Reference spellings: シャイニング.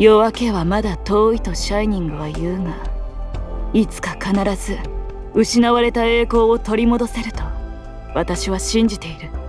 夜明けはまだ遠いとシャイニングは言うが、いつか必ず失われた栄光を取り戻せると私は信じている。